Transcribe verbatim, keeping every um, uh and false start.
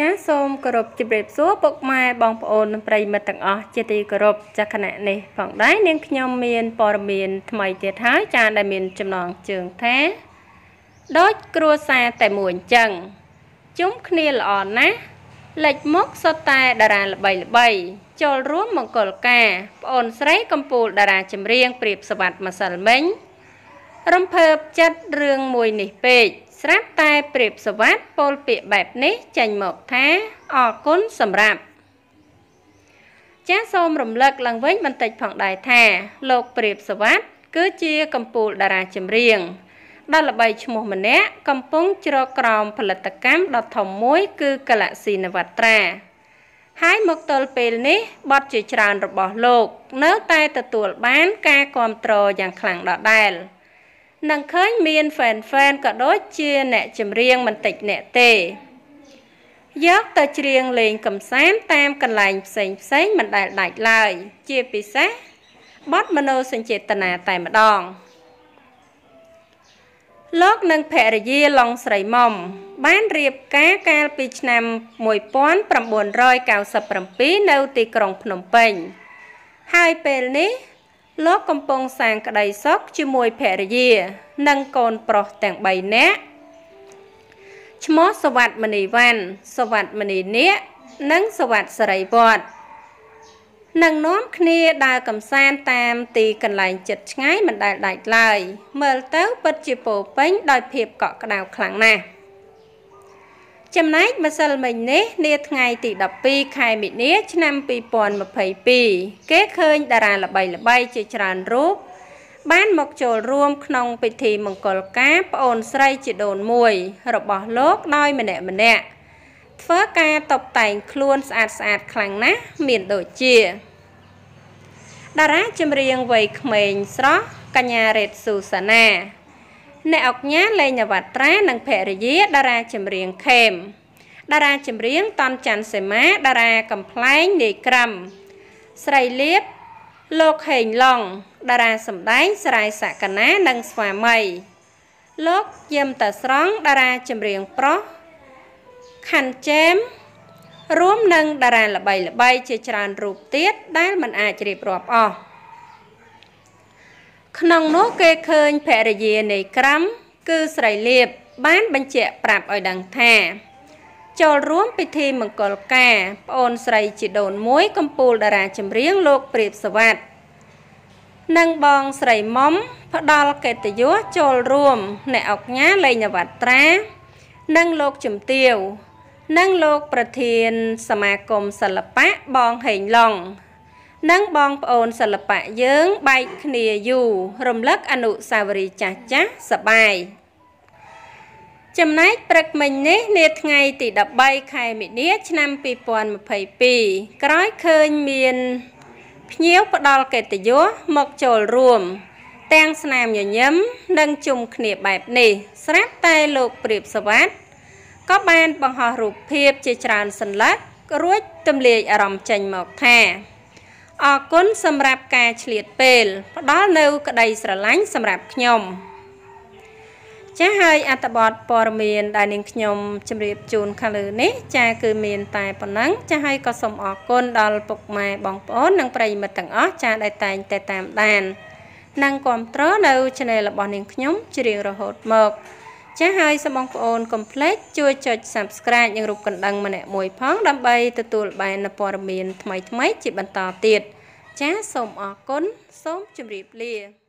จ้าส้มกระบจิบเรียบซัวปกไม้บองปอนปลายมาตั้งอ๋อเจตีกระบจากขณะนี้ฝั่งได้เนียงขยมเมียนปอรเมียนทำไมเจท้ายจานได้เมียนจำลองเชิงแท้โดยกลัวแสแต่หมุนจังจุ้มคลีลอ่อนนะเล็กมกสไตล์ดาราใบใบโจรร่วมมังกรแก่ปอนใส่กัมปูดาราจำเรียงเปรียบสวัสดิ์มาสั่นเม้งรำเพิบจัดเรื่องมวยหนีเปกรับตายเปรียบสวัสดิ์โปลเปียแบบนี้จันหมกแท้ออกก้นสำรับจ้าส้มรำลึกลังเว้นมันติดผ่องได้แท้โลกเปรียบสวัสดิ์กู้เชี่ยกัมปูดาราจำเรียงด้านละใบชมมันเนะกำปุ้งจรกรอมผลิตกรรมดอกถมมวยคือกระสีนวัตราให้หมกโตลเปลนี้บอดจิจรานระบอบโลกเนื้อตายตะตัวบ้านกาความโตอย่างขลังดอกได้นังเคยมีนแฟนๆก็โดยเชียร์แหนจำเรียงมันติดแหนเตยยกตะเชียงเลงกำแซมตามกันหลายเสียงเสียงมันได้หลายลายเชียร์ปีเสบอสมโนสังเจตนาแต่มาดองโลกนังแพรยีลองใส่หม่อมบ้านเรียบแก่แก่ปีชนำมวยป้อนประมวลรอยเก่าสับประปีเนาตีกรองพนมเปงไฮเปลนี้โลกกำปองแสงกระไดซอกชิมวยแพรยีนังโกนปลอกแต่งใบเนะชมอสวัสดิ์มณีวันสวัสดิ์มณีเนะนังสวัสดิ์สไรบอดนังน้อมคณีดาวกำแซนตามตีกันไหลจัดง่ายมันได้หลายลายเมื่อเต้าปัจจิโปเป็นดอยเพียบเกาะกระดาวคลังนะจำนายมาสั่งมันเนะเนียไงตีดับปีใครมิเนะชนำปีปอนมาเผยปีเก๊เคยดาราละใบละใบเจริญรูปบ้านหมกโจรวมขนมไปทีมังกรแก่ปอนใส่จิโดนมวยระบอบโลกน้อยมันแหนะมันแหนะเฟ้อการตกแต่งคลวนสะอาดสะอาดคลังนะเหม็นโดยเจียดาราจำเรียงไว้เหม็นซะกัญญาเรศสุสานาในออกเนี้ยเลยหวัดแร้นังแพรยีดาราจำเรียงเข้มดาราจำเรียงตอนจันทร์เสมาดารากำพลายเนกรำใส่เล็บโลกเห็นลองดาราสำได้ใส่สะกันนะนังสวามัยโลกเยี่ยมแต่ร้องดาราจำเรียงเพราะขันเจมร่วมนังดาราละใบละใบเจริญรูปเตี้ยได้มันอาจจะรีบรอบออกขนมโนเกเคยแพรเยในครั้งคือใส่เล็บบ้านบัญเจปราบอ่อยดังแท้โจรร่วมไปทีมังกรแก่ปอนใส่จิโดนม้วยกัมปูดาราจำเรียงโลกเปรียบสวัสดิ์นางบองใส่ม้อมพระดอลเกตยุโจรร่วมในออกเนี้ยเลยหวัดแร้นังโลกจุ่มเตียวนังโลกประเทียนสมาคมศิลปะบองเห็นลองนังบองปอนศิลปะเยื้องใบขณีอยู่รำลึกอนุสาวรีย์จักจักสบายจำนายปรักมันนี้เนตไงติดดับใบใครมิเนี้ยชนำปีปอนมาเผยปีกร้อยเคยเมียนเพี้ยวประดอลเกตยุหมกโจรรวมแตงสนามอย่าย้ำดังจุ่มขณีแบบนี้สลับไตโลกเปรียบสวัสดิ์ก็แบนบังหอรูปเพียบเจริญสันลักรู้จำเลียอารมณ์ใจหมกแท้ออกก้นสำหรับการเฉลี่ยเปลพระดอลเนื้อกระไดสระล้างสำหรับขยมจะให้อัตบอดปอรเมียนได้หนึ่งขยมจำเรียบจูนคาลือนี้จะคือเมียนตายปนังจะให้กระสมออกก้นดอลปกไม้บองป้อนนางปริมาตั้งอ้อจะได้แต่งแต่ตามแดนนางความตรอเนื้อชนิดละบอลหนึ่งขยมจะเรียงระหดหมกจะให้สมองปอนคอมเพล็กซ์ช่วยจด subscribe ยังรูปกันดังมาแหนมวยพ้องดำใบตัวตัวใบนปอรเมียนทำไมทำไมจิตบรรดาติดจ้าสมออกก้นสมจุบรีบเลีย